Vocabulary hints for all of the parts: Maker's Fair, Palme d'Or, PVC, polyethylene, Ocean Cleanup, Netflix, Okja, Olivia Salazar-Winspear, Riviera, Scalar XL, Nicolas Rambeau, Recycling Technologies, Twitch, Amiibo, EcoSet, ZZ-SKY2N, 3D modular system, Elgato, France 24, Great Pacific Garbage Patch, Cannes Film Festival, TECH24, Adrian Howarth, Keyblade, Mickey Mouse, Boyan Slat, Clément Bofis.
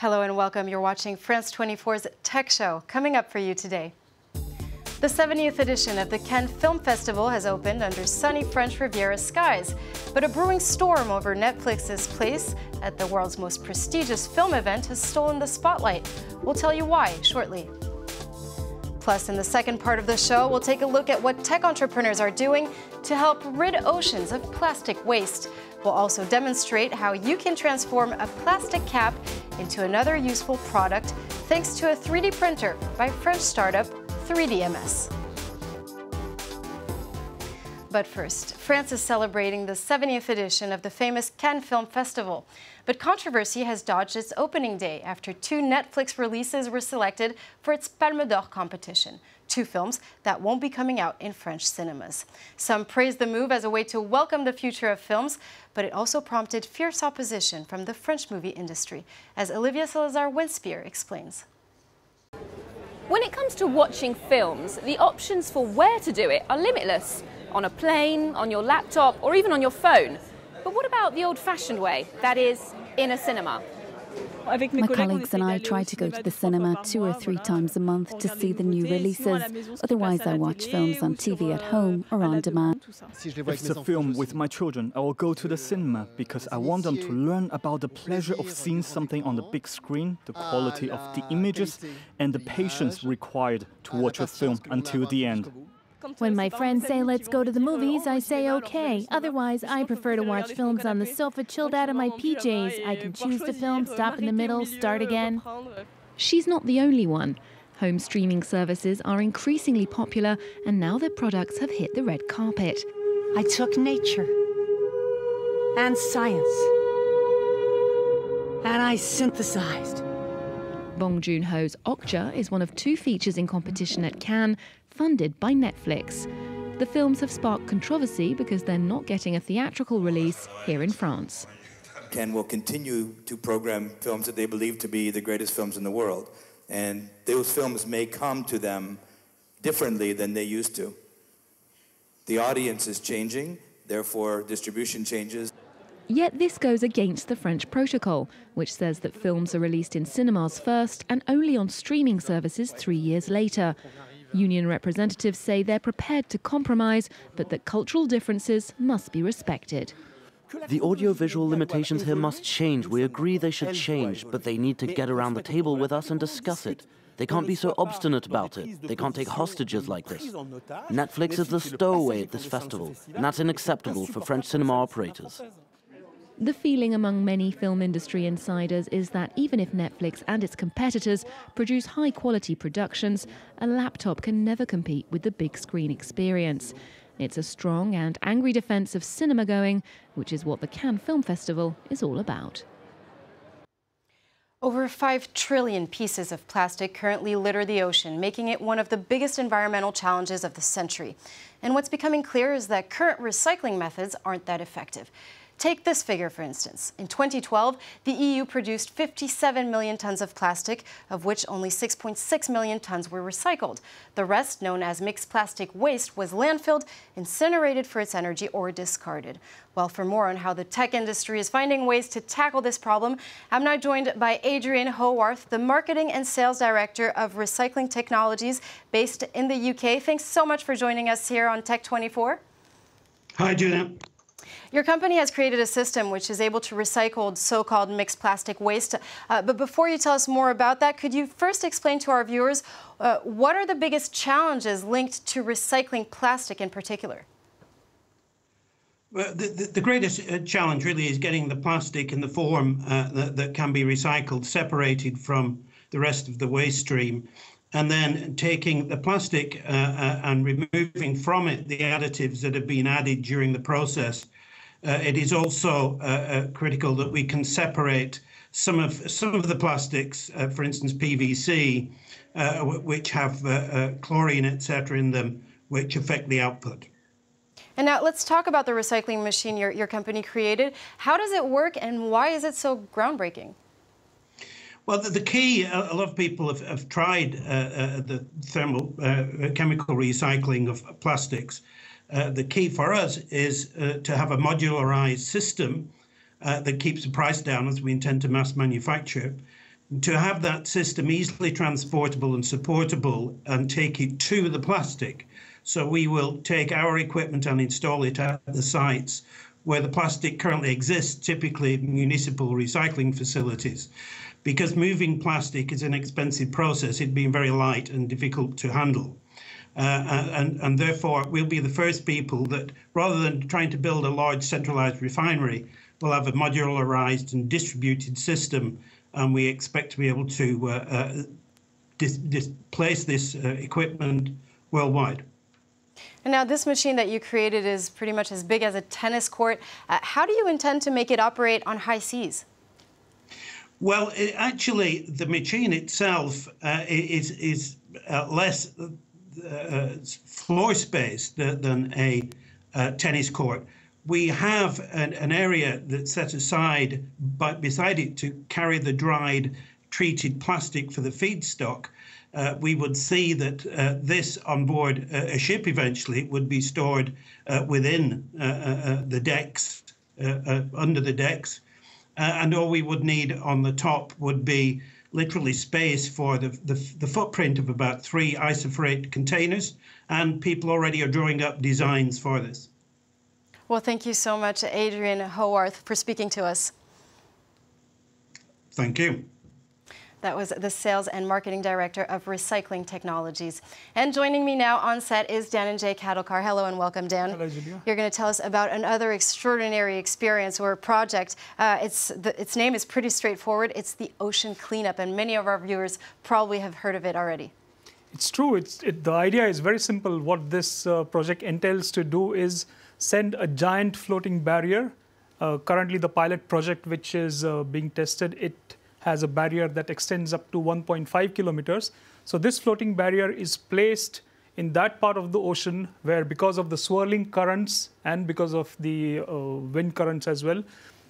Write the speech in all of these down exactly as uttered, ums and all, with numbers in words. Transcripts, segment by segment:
Hello and welcome. You're watching France twenty-four's Tech Show. Coming up for you today, the seventieth edition of the Cannes Film Festival has opened under sunny French Riviera skies, but a brewing storm over Netflix's place at the world's most prestigious film event has stolen the spotlight. We'll tell you why shortly. Plus, in the second part of the show, we'll take a look at what tech entrepreneurs are doing to help rid oceans of plastic waste. We'll also demonstrate how you can transform a plastic cap into another useful product thanks to a three D printer by French startup three D M S. But first, France is celebrating the seventieth edition of the famous Cannes Film Festival. But controversy has dodged its opening day after two Netflix releases were selected for its Palme d'Or competition, two films that won't be coming out in French cinemas. Some praised the move as a way to welcome the future of films, but it also prompted fierce opposition from the French movie industry, as Olivia Salazar-Winspear explains. When it comes to watching films, the options for where to do it are limitless. On a plane, on your laptop, or even on your phone. But what about the old-fashioned way, that is, in a cinema? My colleagues and I try to go to the cinema two or three times a month to see the new releases. Otherwise, I watch films on T V at home or on demand. If it's a film with my children, I will go to the cinema because I want them to learn about the pleasure of seeing something on the big screen, the quality of the images, and the patience required to watch a film until the end. When my friends say, let's go to the movies, I say, okay. Otherwise, I prefer to watch films on the sofa, chilled out in my P Js. I can choose the film, stop in the middle, start again. She's not the only one. Home streaming services are increasingly popular, and now their products have hit the red carpet. I took nature and science, and I synthesized. Bong Joon-ho's Okja is one of two features in competition at Cannes, funded by Netflix. The films have sparked controversy because they're not getting a theatrical release here in France. Cannes will continue to program films that they believe to be the greatest films in the world, and those films may come to them differently than they used to. The audience is changing, therefore distribution changes. Yet this goes against the French protocol, which says that films are released in cinemas first and only on streaming services three years later. Union representatives say they're prepared to compromise, but that cultural differences must be respected. The audiovisual limitations here must change. We agree they should change, but they need to get around the table with us and discuss it. They can't be so obstinate about it. They can't take hostages like this. Netflix is the stowaway at this festival, and that's unacceptable for French cinema operators. The feeling among many film industry insiders is that even if Netflix and its competitors produce high-quality productions, a laptop can never compete with the big screen experience. It's a strong and angry defense of cinema-going, which is what the Cannes Film Festival is all about. Over five trillion pieces of plastic currently litter the ocean, making it one of the biggest environmental challenges of the century. And what's becoming clear is that current recycling methods aren't that effective. Take this figure, for instance. In twenty twelve, the E U produced fifty-seven million tons of plastic, of which only six point six million tons were recycled. The rest, known as mixed plastic waste, was landfilled, incinerated for its energy, or discarded. Well, for more on how the tech industry is finding ways to tackle this problem, I'm now joined by Adrian Howarth, the Marketing and Sales Director of Recycling Technologies, based in the U K. Thanks so much for joining us here on Tech twenty-four. Hi, Julia. Your company has created a system which is able to recycle so-called mixed plastic waste. Uh, but before you tell us more about that, could you first explain to our viewers uh, what are the biggest challenges linked to recycling plastic in particular? Well, the, the, the greatest uh, challenge really is getting the plastic in the form uh, that, that can be recycled, separated from the rest of the waste stream, and then taking the plastic uh, uh, and removing from it the additives that have been added during the process. Uh, it is also uh, uh, critical that we can separate some of some of the plastics, uh, for instance P V C, uh, w which have uh, uh, chlorine, et cetera, in them, which affect the output. And now let's talk about the recycling machine your, your company created. How does it work, and why is it so groundbreaking? Well, the, the key, a lot of people have, have tried uh, uh, the thermal uh, chemical recycling of plastics. Uh, the key for us is uh, to have a modularized system uh, that keeps the price down, as we intend to mass manufacture, to have that system easily transportable and supportable and take it to the plastic. So we will take our equipment and install it at the sites where the plastic currently exists, typically municipal recycling facilities. Because moving plastic is an expensive process, it'd be very light and difficult to handle. Uh, and, and therefore, we'll be the first people that, rather than trying to build a large centralized refinery, we'll have a modularized and distributed system, and we expect to be able to uh, uh, dis displace this uh, equipment worldwide. And now this machine that you created is pretty much as big as a tennis court. Uh, how do you intend to make it operate on high seas? Well, it, actually, the machine itself uh, is, is uh, less uh, floor space than, than a uh, tennis court. We have an, an area that's set aside but beside it to carry the dried treated plastic for the feedstock. Uh, we would see that uh, this on board a, a ship eventually would be stored uh, within uh, uh, the decks, uh, uh, under the decks. Uh, and all we would need on the top would be literally space for the, the, the footprint of about three isoforate containers. And people already are drawing up designs for this. Well, thank you so much, Adrian Howarth, for speaking to us. Thank you. That was the Sales and Marketing Director of Recycling Technologies. And joining me now on set is Dan and Jay Cattlecar. Hello and welcome, Dan. Hello, Julia. You're going to tell us about another extraordinary experience or project. Uh, it's the, its name is pretty straightforward. It's the Ocean Cleanup, and many of our viewers probably have heard of it already. It's true. It's, it, the idea is very simple. What this uh, project entails to do is send a giant floating barrier. Uh, currently, the pilot project, which is uh, being tested, it has a barrier that extends up to one point five kilometers. So this floating barrier is placed in that part of the ocean where, because of the swirling currents and because of the uh, wind currents as well,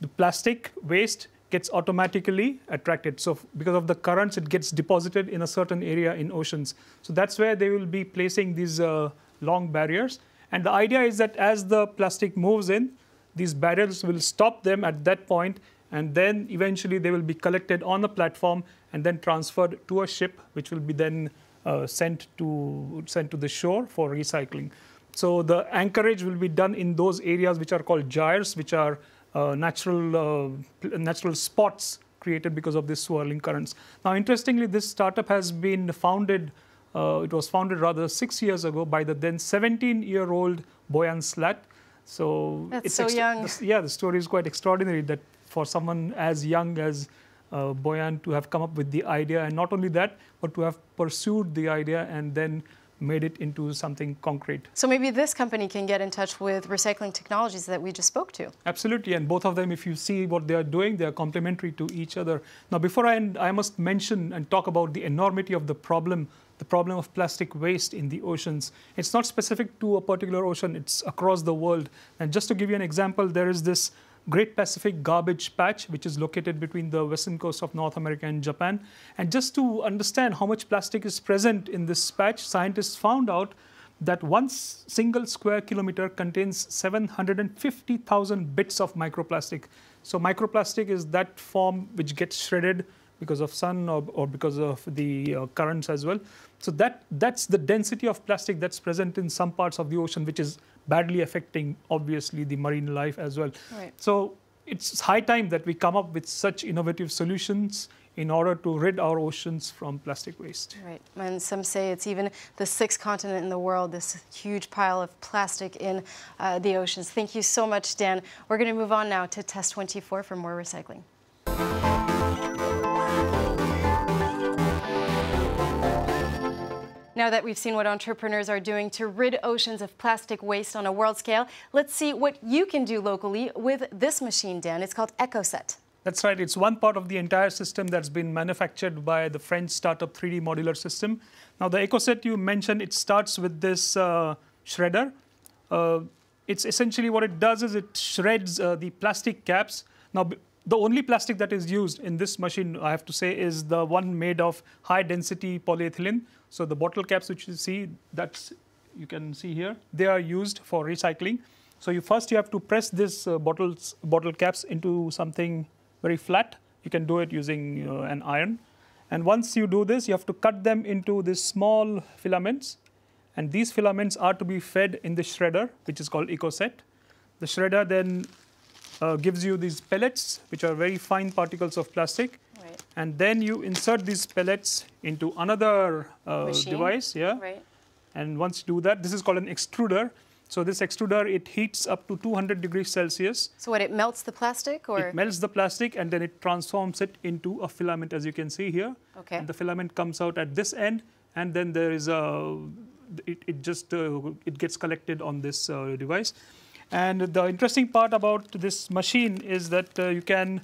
the plastic waste gets automatically attracted. So because of the currents, it gets deposited in a certain area in oceans. So that's where they will be placing these uh, long barriers. And the idea is that as the plastic moves in, these barriers will stop them at that point, and then eventually they will be collected on the platform and then transferred to a ship, which will be then uh, sent to sent to the shore for recycling. So the anchorage will be done in those areas which are called gyres, which are uh, natural uh, natural spots created because of these swirling currents. Now, interestingly, this startup has been founded. Uh, it was founded rather six years ago by the then seventeen-year-old Boyan Slat. So that's it's so young. Yeah, the story is quite extraordinary that, for someone as young as uh, Boyan to have come up with the idea, and not only that, but to have pursued the idea and then made it into something concrete. So maybe this company can get in touch with Recycling Technologies that we just spoke to. Absolutely, and both of them, if you see what they are doing, they are complementary to each other. Now, before I end, I must mention and talk about the enormity of the problem, the problem of plastic waste in the oceans. It's not specific to a particular ocean, it's across the world. And just to give you an example, there is this Great Pacific Garbage Patch, which is located between the western coast of North America and Japan. And just to understand how much plastic is present in this patch, scientists found out that one single square kilometer contains seven hundred fifty thousand bits of microplastic. So microplastic is that form which gets shredded because of sun or, or because of the uh, currents as well. So that, that's the density of plastic that's present in some parts of the ocean, which is badly affecting, obviously, the marine life as well. Right. So it's high time that we come up with such innovative solutions in order to rid our oceans from plastic waste. Right, and some say it's even the sixth continent in the world, this huge pile of plastic in uh, the oceans. Thank you so much, Dan. We're going to move on now to Test twenty-four for more recycling. Now that we've seen what entrepreneurs are doing to rid oceans of plastic waste on a world scale, let's see what you can do locally with this machine, Dan. It's called EcoSet. That's right. It's one part of the entire system that's been manufactured by the French startup three D Modular System. Now, the EcoSet you mentioned, it starts with this uh, shredder. Uh, it's essentially what it does is it shreds uh, the plastic caps. Now, the only plastic that is used in this machine, I have to say, is the one made of high-density polyethylene. So the bottle caps which you see, that's, you can see here, they are used for recycling. So you first you have to press this uh, bottles, bottle caps into something very flat, You can do it using uh, an iron. And once you do this, you have to cut them into these small filaments. And these filaments are to be fed in the shredder, which is called EcoSet. The shredder then uh, gives you these pellets, which are very fine particles of plastic. Right. And then you insert these pellets into another uh, device. Yeah. Right. And once you do that, this is called an extruder. So this extruder, it heats up to two hundred degrees Celsius. So what, it melts the plastic? Or? It melts the plastic and then it transforms it into a filament, as you can see here. Okay. And the filament comes out at this end, and then there is a, it, it just, uh, it gets collected on this uh, device. And the interesting part about this machine is that uh, you can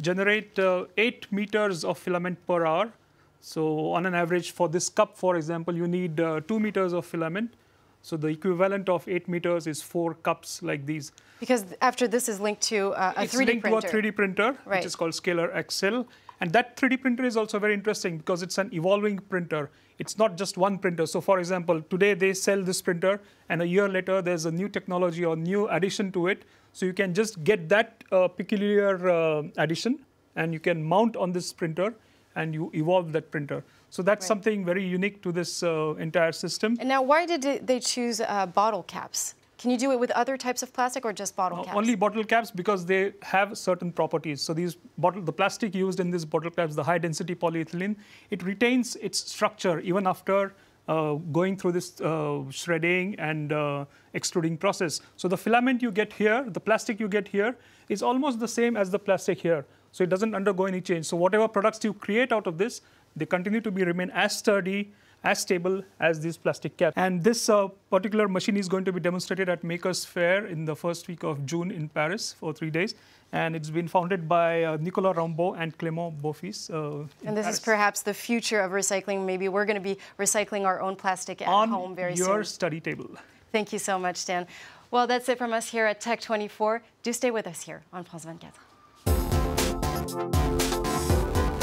generate uh, eight meters of filament per hour. So on an average for this cup, for example, you need uh, two meters of filament. So the equivalent of eight meters is four cups like these. Because after this is linked to uh, a it's three D printer. It's linked to a three D printer, right, which is called Scalar X L. And that three D printer is also very interesting because it's an evolving printer. It's not just one printer. So for example, today they sell this printer, and a year later there's a new technology or new addition to it. So you can just get that uh, peculiar uh, addition, and you can mount on this printer, and you evolve that printer. So that's right. something very unique to this uh, entire system. And now, why did it, they choose uh, bottle caps? Can you do it with other types of plastic or just bottle uh, caps? Only bottle caps, because they have certain properties. So these bottle, the plastic used in these bottle caps, the high-density polyethylene, it retains its structure even after uh, going through this uh, shredding and uh, extruding process. So the filament you get here, the plastic you get here, is almost the same as the plastic here. So it doesn't undergo any change. So whatever products you create out of this, they continue to be remain as sturdy, as stable as these plastic caps. And this uh, particular machine is going to be demonstrated at Maker's Fair in the first week of June in Paris for three days. And it's been founded by uh, Nicolas Rambeau and Clément Bofis. Uh, and this Paris. is perhaps the future of recycling. Maybe we're going to be recycling our own plastic at On home very soon. On your study table. Thank you so much, Dan. Well, that's it from us here at Tech twenty-four. Do stay with us here on France twenty-four.